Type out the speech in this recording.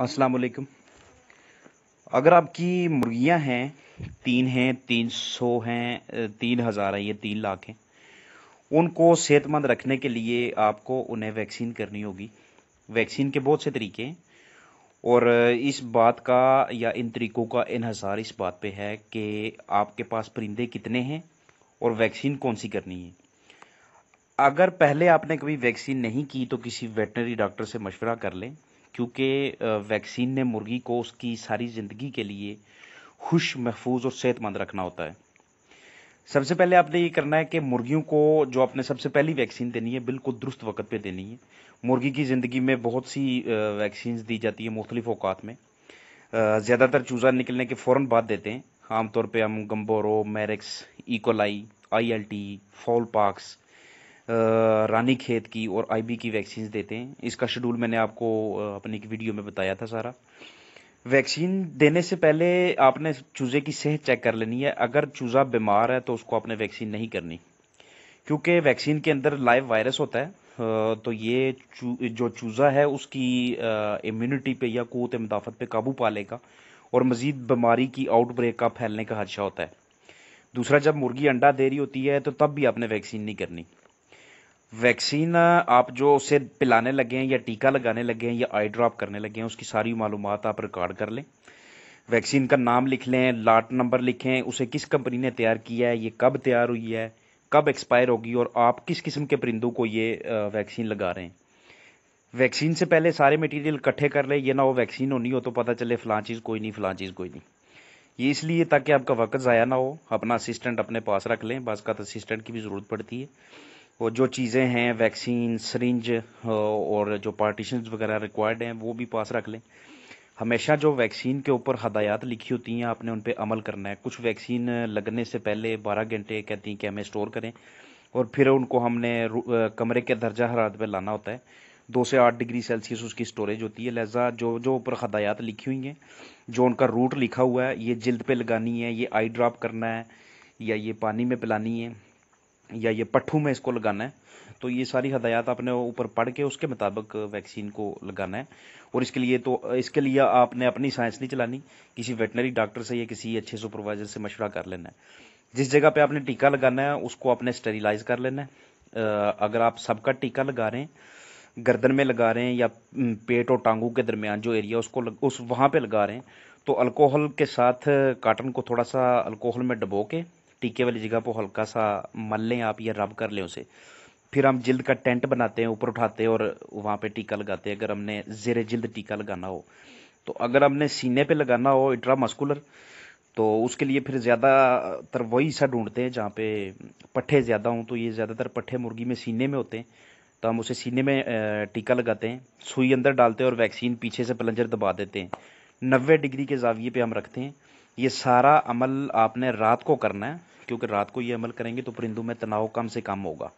अस्सलामुअलैकुम। अगर आपकी मुर्गियां हैं 300 हैं 3000 है ये 3 लाख हैं, उनको सेहतमंद रखने के लिए आपको उन्हें वैक्सीन करनी होगी। वैक्सीन के बहुत से तरीके हैं और इस बात का या इन तरीकों का इन्हसार इस बात पे है कि आपके पास परिंदे कितने हैं और वैक्सीन कौन सी करनी है। अगर पहले आपने कभी वैक्सीन नहीं की तो किसी वेटनरी डॉक्टर से मशवरा कर लें, क्योंकि वैक्सीन ने मुर्गी को उसकी सारी ज़िंदगी के लिए खुश, महफूज और सेहतमंद रखना होता है। सबसे पहले आपने ये करना है कि मुर्गियों को जो आपने सबसे पहली वैक्सीन देनी है बिल्कुल दुरुस्त वक्त पे देनी है। मुर्गी की ज़िंदगी में बहुत सी वैक्सीन्स दी जाती है मुख्तलिफ औकात में, ज़्यादातर चूज़ा निकलने के फ़ौरन बाद देते हैं। आमतौर पर हम Gumboro, Marek's, E coli, ILT, fowl pox, Ranikhet की और IB की वैक्सीन देते हैं। इसका शेड्यूल मैंने आपको अपनी एक वीडियो में बताया था सारा। वैक्सीन देने से पहले आपने चूज़े की सेहत चेक कर लेनी है। अगर चूज़ा बीमार है तो उसको आपने वैक्सीन नहीं करनी, क्योंकि वैक्सीन के अंदर लाइव वायरस होता है, तो ये जो चूज़ा है उसकी इम्यूनिटी पे या क़ुव्वत मुदाफ़त पे काबू पा लेगा और मज़ीद बीमारी की आउटब्रेक का फैलने का खदशा होता है। दूसरा, जब मुर्गी अंडा दे रही होती है तो तब भी आपने वैक्सीन नहीं करनी। वैक्सीन आप जो उसे पिलाने लगे हैं या टीका लगाने लगे हैं या आई ड्रॉप करने लगे हैं, उसकी सारी मालूमात आप रिकॉर्ड कर लें। वैक्सीन का नाम लिख लें, लाट नंबर लिखें, उसे किस कंपनी ने तैयार किया है, ये कब तैयार हुई है, कब एक्सपायर होगी और आप किस किस्म के परिंदों को ये वैक्सीन लगा रहे हैं। वैक्सीन से पहले सारे मटीरियल इकट्ठे कर लें, ये ना हो वैक्सीन होनी हो तो पता चले फ़लाँ चीज़ कोई नहीं, फ़लाँ चीज़ कोई नहीं। ये इसलिए ताकि आपका वक्त ज़ाया ना हो। अपना असिस्टेंट अपने पास रख लें, बाज़ का असिस्टेंट की भी ज़रूरत पड़ती है। और जो चीज़ें हैं वैक्सीन, सरिंज और जो पार्टीशंस वगैरह रिक्वायर्ड हैं वो भी पास रख लें। हमेशा जो वैक्सीन के ऊपर हदायत लिखी होती हैं आपने उन पे अमल करना है। कुछ वैक्सीन लगने से पहले 12 घंटे कहती हैं कि हमें स्टोर करें और फिर उनको हमने कमरे के दर्जा हरारत पे लाना होता है। 2 से 8 डिग्री सेल्सियस उसकी स्टोरेज होती है। लिहाजा जो जो ऊपर हदायत लिखी हुई हैं, जो उनका रूट लिखा हुआ है, ये जिल्द पर लगानी है, ये आई ड्रॉप करना है, या ये पानी में पिलानी है, या ये पट्ठू में इसको लगाना है, तो ये सारी हदायत आपने ऊपर पढ़ के उसके मुताबिक वैक्सीन को लगाना है। और इसके लिए आपने अपनी साइंस नहीं चलानी, किसी वेटनरी डॉक्टर से या किसी अच्छे सुपरवाइज़र से मशवरा कर लेना है। जिस जगह पे आपने टीका लगाना है उसको आपने स्टेरिलाइज कर लेना है। अगर आप सबका टीका लगा रहे हैं, गर्दन में लगा रहे हैं या पेट और टांगों के दरमियान जो एरिया उस वहाँ पर लगा रहे हैं, तो अल्कोहल के साथ काटन को थोड़ा सा अल्कोहल में डबो के टीके वाली जगह पर हल्का सा मल लें आप, या रब कर लें उसे। फिर हम जिल्द का टेंट बनाते हैं, ऊपर उठाते हैं और वहाँ पे टीका लगाते हैं। अगर हमने ज़ेरे जिल्द टीका लगाना हो तो, अगर हमने सीने पे लगाना हो इंट्रामस्कुलर, तो उसके लिए फिर ज़्यादातर वही सा ढूंढते हैं जहाँ पे पट्ठे ज़्यादा हों। तो ये ज़्यादातर पट्ठे मुर्गी में सीने में होते हैं, तो हम उसे सीने में टीका लगाते हैं, सुई अंदर डालते हैं और वैक्सीन पीछे से प्लंजर दबा देते हैं। 90 डिग्री के जाविये पर हम रखते हैं। ये सारा अमल आपने रात को करना है, क्योंकि रात को ये अमल करेंगे तो परिंदों में तनाव कम से कम होगा।